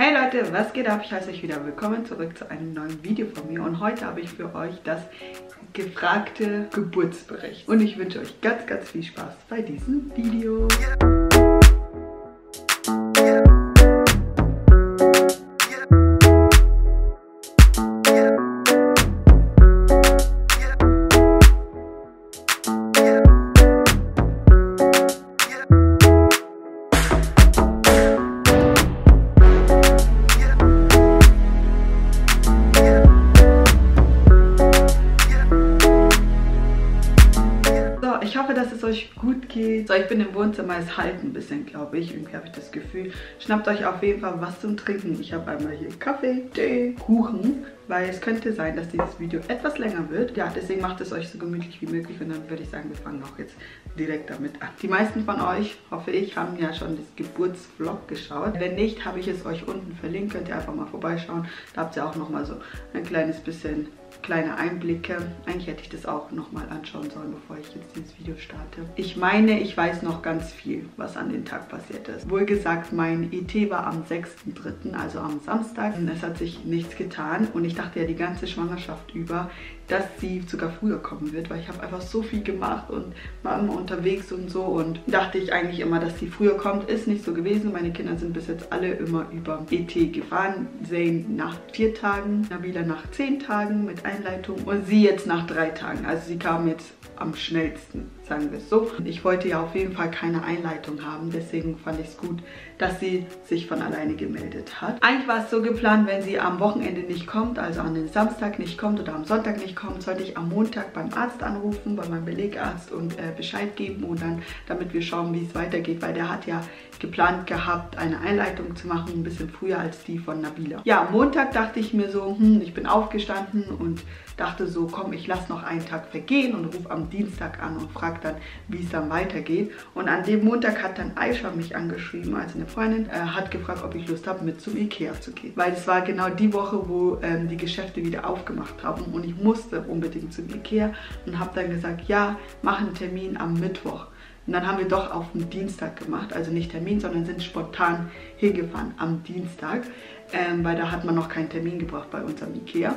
Hey Leute, was geht ab? Ich heiße euch wieder willkommen zurück zu einem neuen Video von mir und heute habe ich für euch das gefragte Geburtsbericht und ich wünsche euch ganz, ganz viel Spaß bei diesem Video. Gut geht. So, ich bin im Wohnzimmer, es halt ein bisschen, glaube ich. Irgendwie habe ich das Gefühl. Schnappt euch auf jeden Fall was zum Trinken. Ich habe einmal hier Kaffee, Tee, Kuchen, weil es könnte sein, dass dieses Video etwas länger wird. Ja, deswegen macht es euch so gemütlich wie möglich und dann würde ich sagen, wir fangen auch jetzt direkt damit an. Die meisten von euch, hoffe ich, haben ja schon das Geburtsvlog geschaut. Wenn nicht, habe ich es euch unten verlinkt. Könnt ihr einfach mal vorbeischauen. Da habt ihr auch nochmal so ein kleines bisschen kleine Einblicke. Eigentlich hätte ich das auch nochmal anschauen sollen, bevor ich jetzt dieses Video starte. Ich meine, ich weiß noch ganz viel, was an dem Tag passiert ist. Wohlgesagt, mein ET war am 6.3., also am Samstag. Es hat sich nichts getan und ich dachte ja die ganze Schwangerschaft über, dass sie sogar früher kommen wird, weil ich habe einfach so viel gemacht und war immer unterwegs und so und dachte ich eigentlich immer, dass sie früher kommt. Ist nicht so gewesen. Meine Kinder sind bis jetzt alle immer über ET gefahren. Zain nach 4 Tagen, Nabila nach 10 Tagen mit Einleitung und sie jetzt nach 3 Tagen. Also sie kam jetzt am schnellsten, sagen wir es so. Ich wollte ja auf jeden Fall keine Einleitung haben, deswegen fand ich es gut, dass sie sich von alleine gemeldet hat. Eigentlich war es so geplant, wenn sie am Wochenende nicht kommt, also an den Samstag nicht kommt oder am Sonntag nicht kommt, sollte ich am Montag beim Arzt anrufen, bei meinem Belegarzt und Bescheid geben und dann, damit wir schauen, wie es weitergeht, weil der hat ja geplant gehabt, eine Einleitung zu machen, ein bisschen früher als die von Nabila. Ja, am Montag dachte ich mir so, ich bin aufgestanden und dachte so, komm, ich lasse noch einen Tag vergehen und rufe am Dienstag an und frage dann, wie es dann weitergeht. Und an dem Montag hat dann Aisha mich angeschrieben, also eine Freundin, hat gefragt, ob ich Lust habe, mit zum Ikea zu gehen. Weil es war genau die Woche, wo die Geschäfte wieder aufgemacht haben und ich musste unbedingt zum Ikea und habe dann gesagt, ja, mach einen Termin am Mittwoch. Und dann haben wir doch auf den Dienstag gemacht, also nicht Termin, sondern sind spontan hingefahren am Dienstag, weil da hat man noch keinen Termin gebraucht bei unserem Ikea.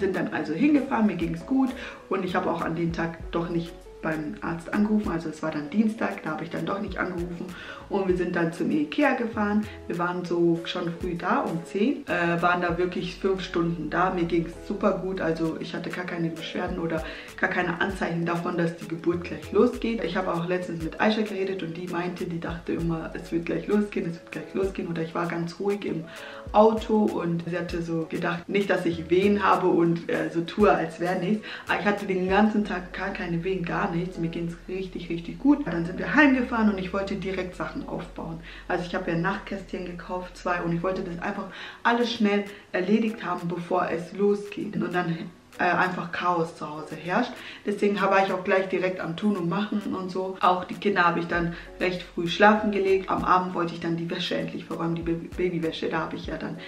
Sind dann also hingefahren, mir ging es gut und ich habe auch an den Tag doch nicht beim Arzt angerufen, also es war dann Dienstag, da habe ich dann doch nicht angerufen und wir sind dann zum Ikea gefahren. Wir waren so schon früh da, um 10, waren da wirklich 5 Stunden da. Mir ging es super gut, also ich hatte gar keine Beschwerden oder gar keine Anzeichen davon, dass die Geburt gleich losgeht. Ich habe auch letztens mit Aisha geredet und die meinte, die dachte immer, es wird gleich losgehen, es wird gleich losgehen oder ich war ganz ruhig im Auto und sie hatte so gedacht, nicht, dass ich Wehen habe und so tue, als wäre nichts. Aber ich hatte den ganzen Tag gar keine Wehen, gar nicht. Mir ging es richtig, richtig gut. Dann sind wir heimgefahren und ich wollte direkt Sachen aufbauen. Also ich habe ja Nachtkästchen gekauft, 2, und ich wollte das einfach alles schnell erledigt haben, bevor es losgeht. Und dann einfach Chaos zu Hause herrscht. Deswegen war ich auch gleich direkt am Tun und Machen und so. Auch die Kinder habe ich dann recht früh schlafen gelegt. Am Abend wollte ich dann die Wäsche endlich verräumen, die Babywäsche. Da habe ich ja dann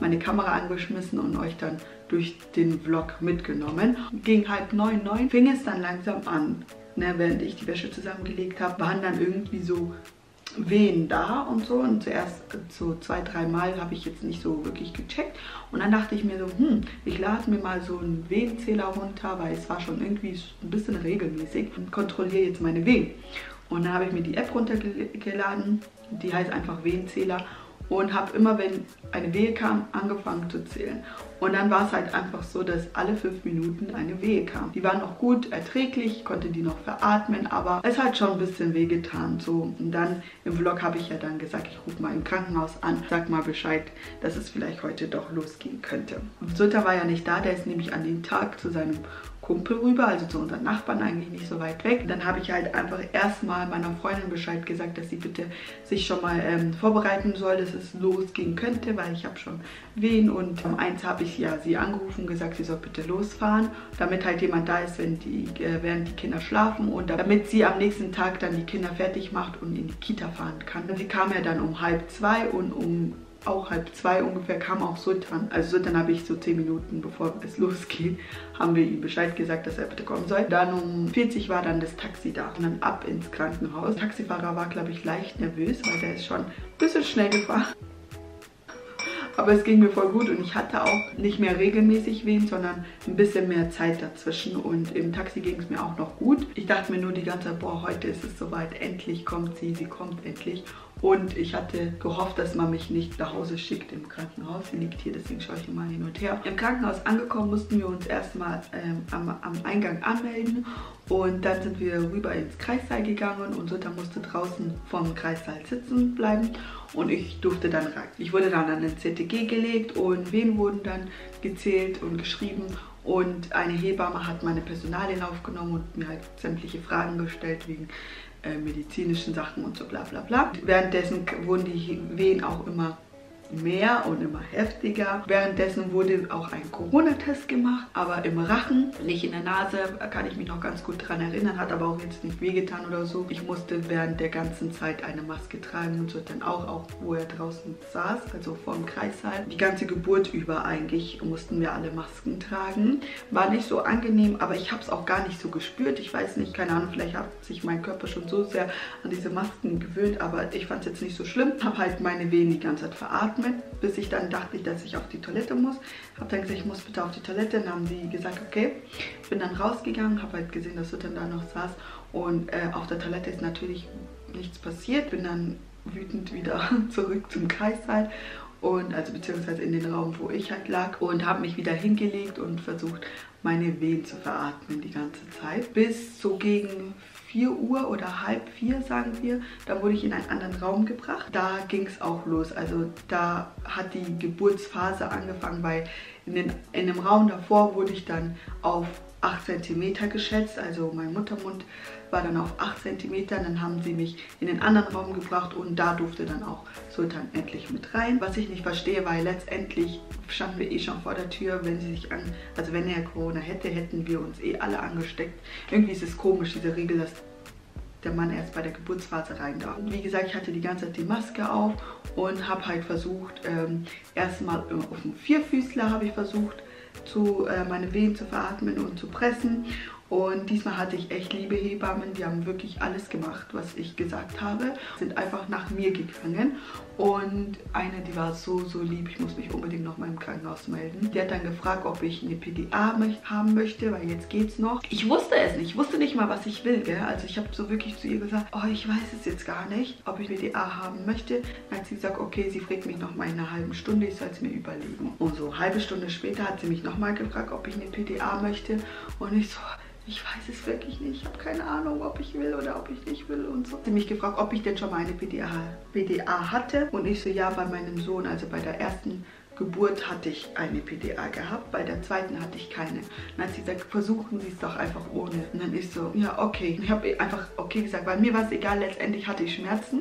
meine Kamera angeschmissen und euch dann durch den Vlog mitgenommen. Gegen 8:30, 9 fing es dann langsam an. Ne, während ich die Wäsche zusammengelegt habe, waren dann irgendwie so Wehen da und so. Und zuerst so 2, 3 Mal habe ich jetzt nicht so wirklich gecheckt. Und dann dachte ich mir so, ich lade mir mal so einen Wehenzähler runter, weil es war schon irgendwie ein bisschen regelmäßig. Und kontrolliere jetzt meine Wehen. Und dann habe ich mir die App runtergeladen. Die heißt einfach Wehenzähler. Und habe immer, wenn eine Wehe kam, angefangen zu zählen. Und dann war es halt einfach so, dass alle 5 Minuten eine Wehe kam. Die waren noch gut erträglich, konnte die noch veratmen, aber es hat schon ein bisschen weh getan. So. Und dann im Vlog habe ich ja dann gesagt, ich rufe mal im Krankenhaus an, sag mal Bescheid, dass es vielleicht heute doch losgehen könnte. Und Sultan war ja nicht da, der ist nämlich an den Tag zu seinem Kumpel rüber, also zu unseren Nachbarn, eigentlich nicht so weit weg. Dann habe ich halt einfach erstmal meiner Freundin Bescheid gesagt, dass sie bitte sich schon mal vorbereiten soll, dass es losgehen könnte, weil ich habe schon Wehen und um 1 habe ich ja sie angerufen und gesagt, sie soll bitte losfahren, damit halt jemand da ist, wenn während die Kinder schlafen und damit sie am nächsten Tag dann die Kinder fertig macht und in die Kita fahren kann. Sie kam ja dann um 1:30 und auch 1:30 ungefähr kam auch Sultan. Also Sultan habe ich so 10 Minuten bevor es losgeht, haben wir ihm Bescheid gesagt, dass er bitte kommen soll. Dann um 40 war dann das Taxi da und dann ab ins Krankenhaus. Der Taxifahrer war, glaube ich, leicht nervös, weil der ist schon ein bisschen schnell gefahren. aber es ging mir voll gut und ich hatte auch nicht mehr regelmäßig Wehen, sondern ein bisschen mehr Zeit dazwischen und im Taxi ging es mir auch noch gut. Ich dachte mir nur die ganze Zeit, boah, heute ist es soweit, endlich kommt sie, sie kommt endlich. Und ich hatte gehofft, dass man mich nicht nach Hause schickt im Krankenhaus. Sie liegt hier, deswegen schaue ich mal hin und her. Im Krankenhaus angekommen mussten wir uns erstmal am Eingang anmelden. Und dann sind wir rüber ins Kreissaal gegangen und Sultan musste draußen vom Kreissaal sitzen bleiben. Und ich durfte dann rein. Ich wurde dann an den CTG gelegt und Wehen wurden dann gezählt und geschrieben. Und eine Hebamme hat meine Personalien aufgenommen und mir halt sämtliche Fragen gestellt wegen medizinischen Sachen und so bla bla bla. Währenddessen wurden die Wehen auch immer mehr und immer heftiger. Währenddessen wurde auch ein Corona-Test gemacht, aber im Rachen, nicht in der Nase, kann ich mich noch ganz gut dran erinnern, hat aber auch jetzt nicht wehgetan oder so. Ich musste während der ganzen Zeit eine Maske tragen und so dann auch wo er draußen saß, also vorm Kreissaal. Die ganze Geburt über eigentlich mussten wir alle Masken tragen. War nicht so angenehm, aber ich habe es auch gar nicht so gespürt. Ich weiß nicht, keine Ahnung, vielleicht hat sich mein Körper schon so sehr an diese Masken gewöhnt, aber ich fand es jetzt nicht so schlimm. Habe halt meine Wehen die ganze Zeit veratmet, bis ich dann dachte, dass ich auf die Toilette muss. Habe dann gesagt, ich muss bitte auf die Toilette. Dann haben die gesagt, okay. Bin dann rausgegangen, habe halt gesehen, dass Sutter da noch saß. Und auf der Toilette ist natürlich nichts passiert. Bin dann wütend wieder zurück zum Kreissaal. Und, also beziehungsweise in den Raum, wo ich halt lag. Und habe mich wieder hingelegt und versucht, meine Wehen zu veratmen die ganze Zeit. Bis so gegen 4 Uhr oder halb 4, sagen wir, da wurde ich in einen anderen Raum gebracht. Da ging es auch los, also da hat die Geburtsphase angefangen, weil in dem Raum davor wurde ich dann auf 8 cm geschätzt, also mein Muttermund war dann auf 8 cm, dann haben sie mich in den anderen Raum gebracht und da durfte dann auch Sultan endlich mit rein. Was ich nicht verstehe, weil letztendlich standen wir eh schon vor der Tür, wenn sie sich also wenn er Corona hätte, hätten wir uns eh alle angesteckt. Irgendwie ist es komisch, diese Regel, dass der Mann erst bei der Geburtsphase rein darf. Und wie gesagt, ich hatte die ganze Zeit die Maske auf und habe halt versucht, erstmal auf dem Vierfüßler habe ich versucht, meine Wehen zu veratmen und zu pressen. Und diesmal hatte ich echt liebe Hebammen, die haben wirklich alles gemacht, was ich gesagt habe. Sind einfach nach mir gegangen und eine, die war so, so lieb, ich muss mich unbedingt noch mal im Krankenhaus melden. Die hat dann gefragt, ob ich eine PDA haben möchte, weil jetzt geht's noch. Ich wusste es nicht, ich wusste nicht mal, was ich will, gell. Also ich habe so wirklich zu ihr gesagt, oh, ich weiß es jetzt gar nicht, ob ich PDA haben möchte. Dann hat sie gesagt, okay, sie fragt mich noch mal in einer halben Stunde, ich soll es mir überlegen. Und so eine halbe Stunde später hat sie mich noch mal gefragt, ob ich eine PDA möchte und ich so... Ich weiß es wirklich nicht, ich habe keine Ahnung, ob ich will oder ob ich nicht will und so. Sie hat mich gefragt, ob ich denn schon mal eine PDA hatte und ich so, ja, bei meinem Sohn, also bei der ersten Geburt hatte ich eine PDA gehabt, bei der zweiten hatte ich keine. Dann hat sie gesagt, versuchen Sie es doch einfach ohne. Und dann ich so, ja, okay. Ich habe einfach okay gesagt, weil mir war es egal, letztendlich hatte ich Schmerzen.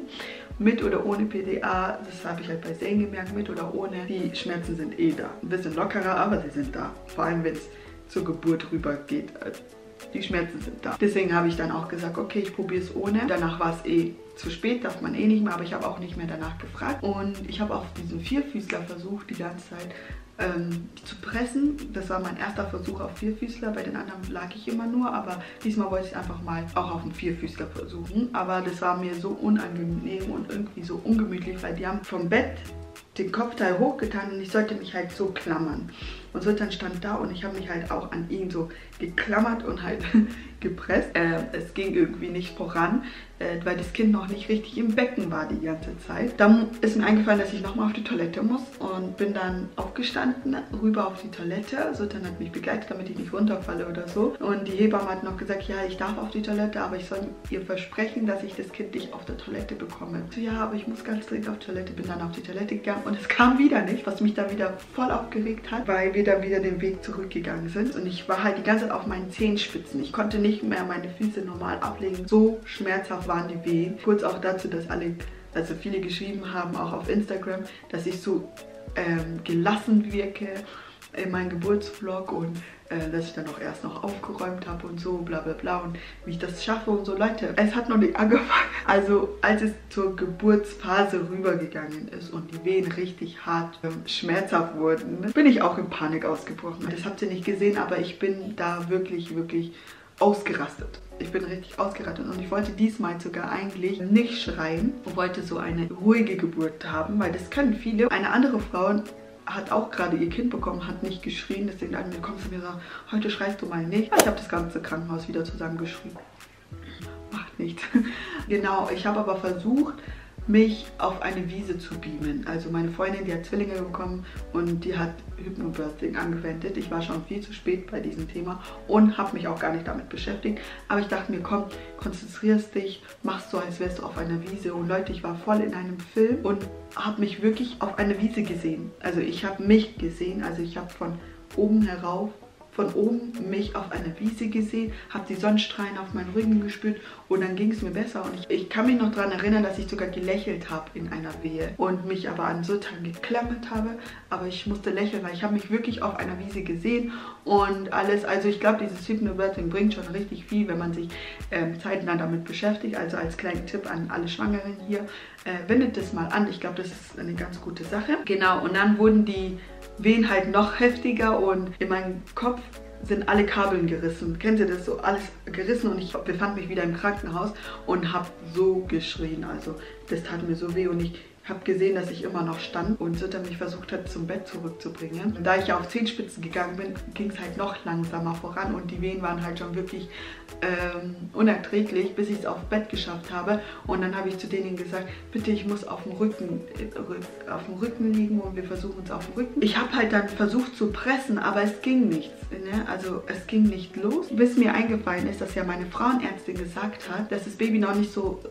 Mit oder ohne PDA, das habe ich halt bei Zain gemerkt, mit oder ohne. Die Schmerzen sind eh da. Ein bisschen lockerer, aber sie sind da. Vor allem, wenn es zur Geburt rüber geht. Die Schmerzen sind da. Deswegen habe ich dann auch gesagt, okay, ich probiere es ohne. Danach war es eh zu spät, darf man eh nicht mehr, aber ich habe auch nicht mehr danach gefragt. Und ich habe auf diesen Vierfüßler versucht, die ganze Zeit zu pressen. Das war mein erster Versuch auf Vierfüßler. Bei den anderen lag ich immer nur, aber diesmal wollte ich einfach mal auch auf einen Vierfüßler versuchen. Aber das war mir so unangenehm und irgendwie so ungemütlich, weil die haben vom Bett den Kopfteil hochgetan und ich sollte mich halt so klammern. Und Sultan stand da und ich habe mich halt auch an ihn so geklammert und halt gepresst. Es ging irgendwie nicht voran, weil das Kind noch nicht richtig im Becken war die ganze Zeit. Dann ist mir eingefallen, dass ich nochmal auf die Toilette muss und bin dann aufgestanden, rüber auf die Toilette. Sultan hat mich begleitet, damit ich nicht runterfalle oder so. Und die Hebamme hat noch gesagt, ja, ich darf auf die Toilette, aber ich soll ihr versprechen, dass ich das Kind nicht auf der Toilette bekomme. So, ja, aber ich muss ganz dringend auf die Toilette. Bin dann auf die Toilette gegangen und es kam wieder nicht, was mich dann wieder voll aufgeregt hat, weil wir dann wieder den Weg zurückgegangen sind und ich war halt die ganze Zeit auf meinen Zehenspitzen. Ich konnte nicht mehr meine Füße normal ablegen. So schmerzhaft waren die Wehen. Kurz auch dazu, dass viele geschrieben haben, auch auf Instagram, dass ich so gelassen wirke in meinem Geburtsvlog und dass ich dann auch erst noch aufgeräumt habe und so, bla bla bla und wie ich das schaffe und so. Leute, es hat noch nicht angefangen. Also als es zur Geburtsphase rübergegangen ist und die Wehen richtig hart schmerzhaft wurden, bin ich auch in Panik ausgebrochen. Das habt ihr nicht gesehen, aber ich bin da wirklich, wirklich ausgerastet. Ich bin richtig ausgerastet und ich wollte diesmal sogar eigentlich nicht schreien und wollte so eine ruhige Geburt haben, weil das können viele. Eine andere Frau hat auch gerade ihr Kind bekommen, hat nicht geschrien. Deswegen hat mir gekommen und gesagt, heute schreist du mal nicht. Ich habe das ganze Krankenhaus wieder zusammengeschrien. Macht nichts. Genau, ich habe aber versucht, mich auf eine Wiese zu beamen. Also meine Freundin, die hat Zwillinge bekommen und die hat Hypnobirthing angewendet. Ich war schon viel zu spät bei diesem Thema und habe mich auch gar nicht damit beschäftigt. Aber ich dachte mir, komm, konzentrierst dich, machst so, als wärst du auf einer Wiese. Und Leute, ich war voll in einem Film und habe mich wirklich auf eine Wiese gesehen. Also ich habe mich gesehen, also ich habe von oben mich auf einer Wiese gesehen, habe die Sonnenstrahlen auf meinen Rücken gespürt und dann ging es mir besser. Und ich kann mich noch daran erinnern, dass ich sogar gelächelt habe in einer Wehe und mich aber an Sultan geklammert habe. Aber ich musste lächeln, weil ich habe mich wirklich auf einer Wiese gesehen und alles. Also ich glaube, dieses Hypnobirthing bringt schon richtig viel, wenn man sich zeitnah damit beschäftigt. Also als kleinen Tipp an alle Schwangeren hier, wendet das mal an. Ich glaube, das ist eine ganz gute Sache. Genau, und dann wurden die Wehen halt noch heftiger und in meinem Kopf sind alle Kabeln gerissen. Kennt ihr das so? Alles gerissen und ich befand mich wieder im Krankenhaus und habe so geschrien. Also das tat mir so weh und ich habe gesehen, dass ich immer noch stand und Sutter mich versucht hat, zum Bett zurückzubringen. Und da ich ja auf Zehenspitzen gegangen bin, ging es halt noch langsamer voran und die Wehen waren halt schon wirklich unerträglich, bis ich es aufs Bett geschafft habe. Und dann habe ich zu denen gesagt, bitte, ich muss auf dem Rücken liegen und wir versuchen es auf dem Rücken. Ich habe halt dann versucht zu pressen, aber es ging nichts. Ne? Also es ging nicht los. Bis mir eingefallen ist, dass ja meine Frauenärztin gesagt hat, dass das Baby noch nicht so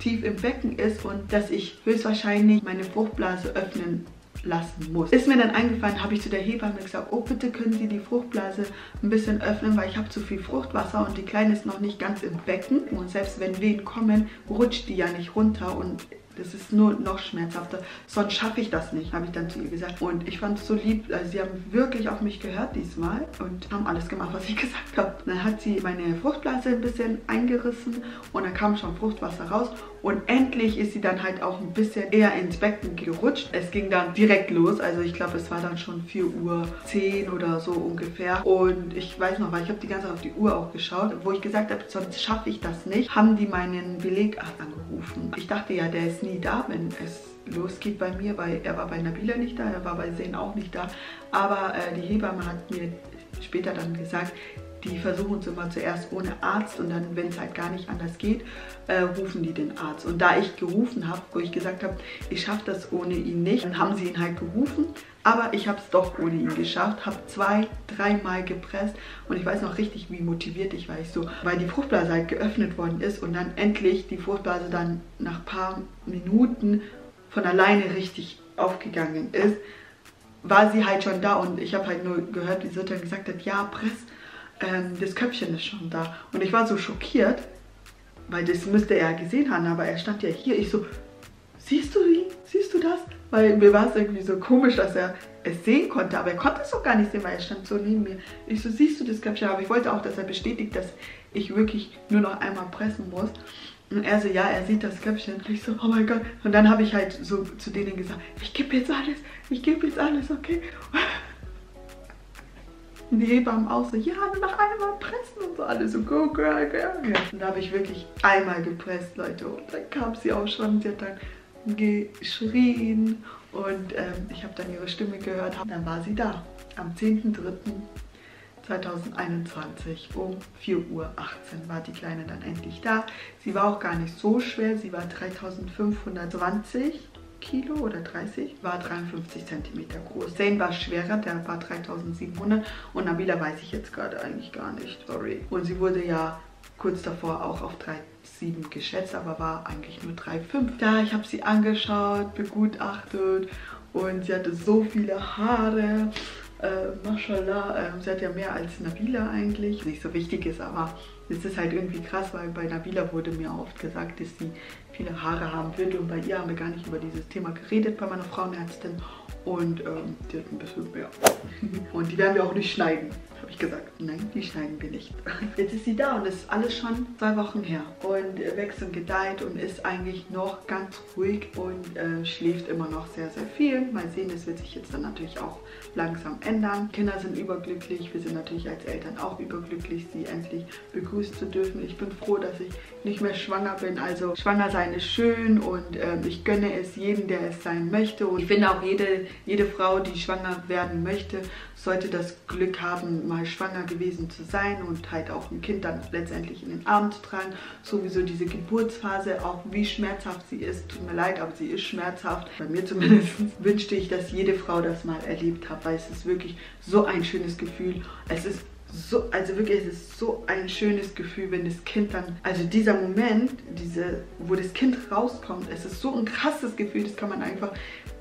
tief im Becken ist und dass ich höchstwahrscheinlich meine Fruchtblase öffnen lassen muss. Ist mir dann eingefallen, habe ich zu der Hebamme gesagt, oh bitte können Sie die Fruchtblase ein bisschen öffnen, weil ich habe zu viel Fruchtwasser und die Kleine ist noch nicht ganz im Becken und selbst wenn Wehen kommen, rutscht die ja nicht runter und das ist nur noch schmerzhafter, sonst schaffe ich das nicht, habe ich dann zu ihr gesagt. Und ich fand es so lieb, also sie haben wirklich auf mich gehört diesmal und haben alles gemacht, was ich gesagt habe. Dann hat sie meine Fruchtblase ein bisschen eingerissen und dann kam schon Fruchtwasser raus und endlich ist sie dann halt auch ein bisschen eher ins Becken gerutscht. Es ging dann direkt los, also ich glaube, es war dann schon 4:10 Uhr oder so ungefähr. Und ich weiß noch, weil ich habe die ganze Zeit auf die Uhr auch geschaut, wo ich gesagt habe, sonst schaffe ich das nicht, haben die meinen Belegarzt angerufen. Ich dachte ja, der ist nie da, wenn es losgeht bei mir, weil er war bei Nabila nicht da, er war bei Zain auch nicht da, aber die Hebamme hat mir später dann gesagt, die versuchen es immer zuerst ohne Arzt und dann, wenn es halt gar nicht anders geht, rufen die den Arzt. Und da ich gerufen habe, wo ich gesagt habe, ich schaffe das ohne ihn nicht, dann haben sie ihn halt gerufen, aber ich habe es doch ohne ihn geschafft, habe 2-3 Mal gepresst und ich weiß noch richtig, wie motiviert ich war, weil die Fruchtblase halt geöffnet worden ist und dann endlich die Fruchtblase dann nach ein paar Minuten von alleine richtig aufgegangen ist, war sie halt schon da und ich habe halt nur gehört, wie Sutter gesagt hat, ja, press. Das Köpfchen ist schon da. Und ich war so schockiert, weil das müsste er gesehen haben, aber er stand ja hier. Ich so, siehst du ihn? Siehst du das? Weil mir war es irgendwie so komisch, dass er es sehen konnte, aber er konnte es doch gar nicht sehen, weil er stand so neben mir. Ich so, siehst du das Köpfchen? Aber ich wollte auch, dass er bestätigt, dass ich wirklich nur noch einmal pressen muss. Und er so, ja, er sieht das Köpfchen. Und ich so, oh mein Gott. Und dann habe ich halt so zu denen gesagt, ich gebe jetzt alles, okay? Und die Hebammen auch so, ja, nur noch einmal pressen und so, alle so, go girl, girl. Und da habe ich wirklich einmal gepresst, Leute. Und dann kam sie auch schon, sie hat dann geschrien und ich habe dann ihre Stimme gehört. Dann war sie da, am 10.03.2021 um 4:18 Uhr war die Kleine dann endlich da. Sie war auch gar nicht so schwer, sie war 3520 Kilo oder 30, war 53 cm groß. Zain war schwerer, der war 3700 und Nabila weiß ich jetzt gerade eigentlich gar nicht, sorry. Und sie wurde ja kurz davor auch auf 3,7 geschätzt, aber war eigentlich nur 3,5. Ja, ich habe sie angeschaut, begutachtet und sie hatte so viele Haare. Mashallah, sie hat ja mehr als Nabila eigentlich, nicht so wichtig ist, aber es ist halt irgendwie krass, weil bei Nabila wurde mir oft gesagt, dass sie viele Haare haben wird und bei ihr haben wir gar nicht über dieses Thema geredet bei meiner Frauenärztin und die hat ein bisschen mehr und die werden wir auch nicht schneiden, habe ich gesagt. Nein, die schneiden wir nicht. Jetzt ist sie da und ist alles schon 2 Wochen her und wächst und gedeiht und ist eigentlich noch ganz ruhig und schläft immer noch sehr, sehr viel. Mal sehen, das wird sich jetzt dann natürlich auch langsam ändern. Kinder sind überglücklich, wir sind natürlich als Eltern auch überglücklich, sie endlich begrüßen begrüßen zu dürfen. Ich bin froh, dass ich nicht mehr schwanger bin. Also schwanger sein ist schön und ich gönne es jedem, der es sein möchte. Und ich finde auch jede Frau, die schwanger werden möchte, sollte das Glück haben, mal schwanger gewesen zu sein und halt auch ein Kind dann letztendlich in den Arm zu tragen. Sowieso diese Geburtsphase, auch wie schmerzhaft sie ist. Tut mir leid, aber sie ist schmerzhaft. Bei mir zumindest wünschte ich, dass jede Frau das mal erlebt hat, weil es ist wirklich so ein schönes Gefühl. Es ist so, also wirklich, es ist so ein schönes Gefühl, wenn das Kind dann, also dieser Moment, wo das Kind rauskommt, es ist so ein krasses Gefühl, das kann man einfach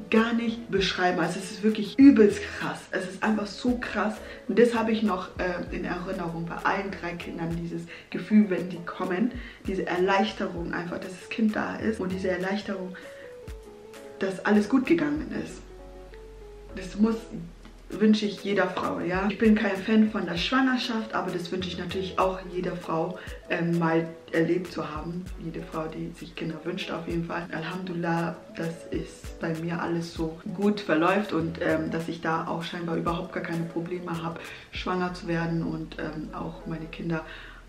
gar nicht beschreiben. Also es ist wirklich übelst krass. Es ist einfach so krass. Und das habe ich noch in Erinnerung bei allen drei Kindern, dieses Gefühl, wenn die kommen, diese Erleichterung einfach, dass das Kind da ist und diese Erleichterung, dass alles gut gegangen ist. Das wünsche ich jeder Frau, ja. Ich bin kein Fan von der Schwangerschaft, aber das wünsche ich natürlich auch jeder Frau mal erlebt zu haben. Jede Frau, die sich Kinder wünscht, auf jeden Fall. Alhamdulillah, dass es bei mir alles so gut verläuft und dass ich da auch scheinbar überhaupt gar keine Probleme habe, schwanger zu werden und auch meine Kinder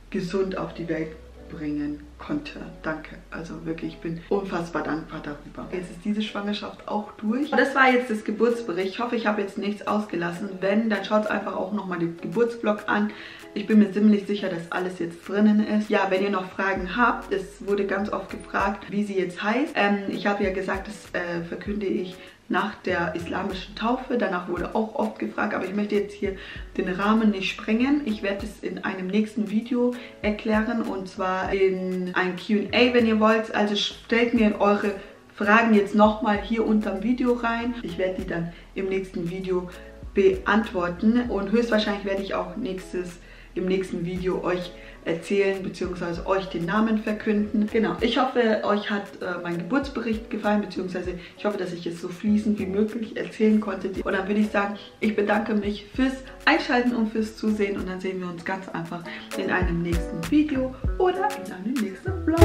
gesund auf die Welt bringen konnte. Danke. Also wirklich, ich bin unfassbar dankbar darüber. Jetzt ist diese Schwangerschaft auch durch. Das war jetzt das Geburtsbericht. Ich hoffe, ich habe jetzt nichts ausgelassen. Wenn, dann schaut einfach auch nochmal den Geburtsblog an. Ich bin mir ziemlich sicher, dass alles jetzt drinnen ist. Ja, wenn ihr noch Fragen habt, es wurde ganz oft gefragt, wie sie jetzt heißt. Ich habe ja gesagt, das verkünde ich nach der islamischen Taufe. Danach wurde auch oft gefragt, aber ich möchte jetzt hier den Rahmen nicht sprengen. Ich werde es in einem nächsten Video erklären und zwar in ein Q&A, wenn ihr wollt. Also stellt mir eure Fragen jetzt nochmal hier unterm Video rein. Ich werde die dann im nächsten Video beantworten und höchstwahrscheinlich werde ich auch im nächsten Video euch erzählen bzw. euch den Namen verkünden. Genau, ich hoffe, euch hat mein Geburtsbericht gefallen bzw. ich hoffe, dass ich es so fließend wie möglich erzählen konnte. Und dann würde ich sagen, ich bedanke mich fürs Einschalten und fürs Zusehen und dann sehen wir uns ganz einfach in einem nächsten Video oder in einem nächsten Vlog.